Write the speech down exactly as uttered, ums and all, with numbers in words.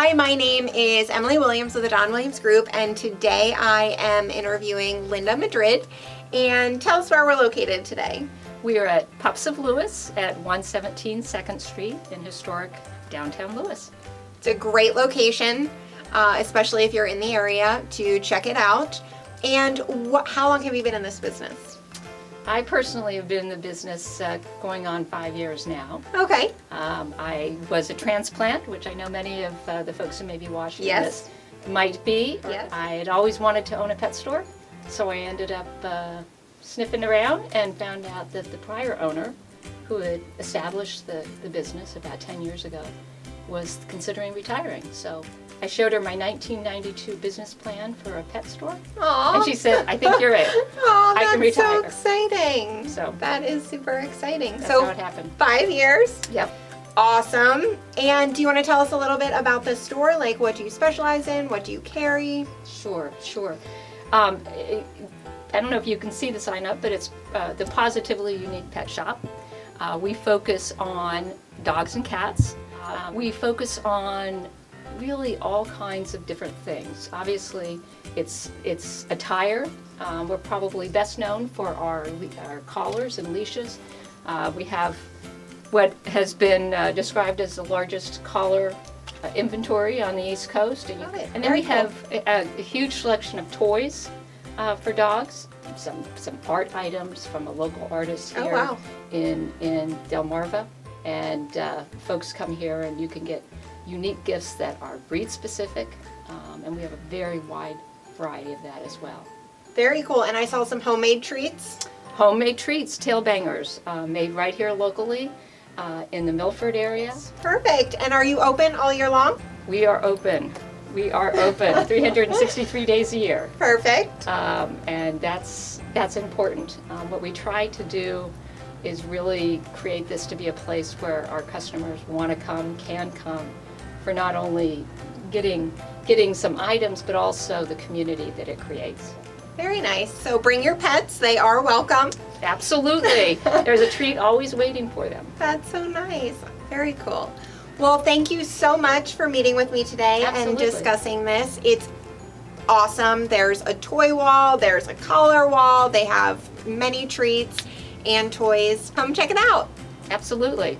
Hi, my name is Emily Williams with the Don Williams Group, and today I am interviewing Linda Madrid. And tell us where we're located today. We are at PUPS of Lewes at one seventeen second Street in historic downtown Lewes. It's a great location, uh, especially if you're in the area, to check it out. And what, how long have you been in this business? I personally have been in the business uh, going on five years now. Okay. Um, I was a transplant, which I know many of uh, the folks who may be watching yes. this might be. Yes. I had always wanted to own a pet store, so I ended up uh, sniffing around and found out that the prior owner, who had established the, the business about ten years ago, was considering retiring. So I showed her my nineteen ninety-two business plan for a pet store. Aww. And she said, I think you're it. Oh, that's I can retire. So exciting. So that is super exciting. That's so how it happened. Five years. Yep. Awesome. And do you want to tell us a little bit about the store? Like, what do you specialize in? What do you carry? Sure, sure. Um, I don't know if you can see the sign up, but it's uh, the Positively Unique Pet Shop. Uh, we focus on dogs and cats. Uh, we focus on really all kinds of different things. Obviously, it's it's attire. Um, we're probably best known for our our collars and leashes. Uh, we have what has been uh, described as the largest collar uh, inventory on the East Coast, and, you, and then we have a, a huge selection of toys uh, for dogs. Some some art items from a local artist here oh, wow. in in Delmarva. And uh, folks come here and you can get unique gifts that are breed specific, um, and we have a very wide variety of that as well. Very cool. And I saw some homemade treats. Homemade treats, tail bangers, uh, made right here locally uh, in the Milford area. Perfect. And are you open all year long? We are open. We are open three hundred sixty-three days a year. Perfect. Um, and that's, that's important. Um, what we try to do is really create this to be a place where our customers want to come, can come, for not only getting getting some items, but also the community that it creates. Very nice. So bring your pets. They are welcome. Absolutely. There's a treat always waiting for them. That's so nice. Very cool. Well, thank you so much for meeting with me today Absolutely. and discussing this. It's awesome. There's a toy wall. There's a collar wall. They have many treats and toys. Come check it out. Absolutely.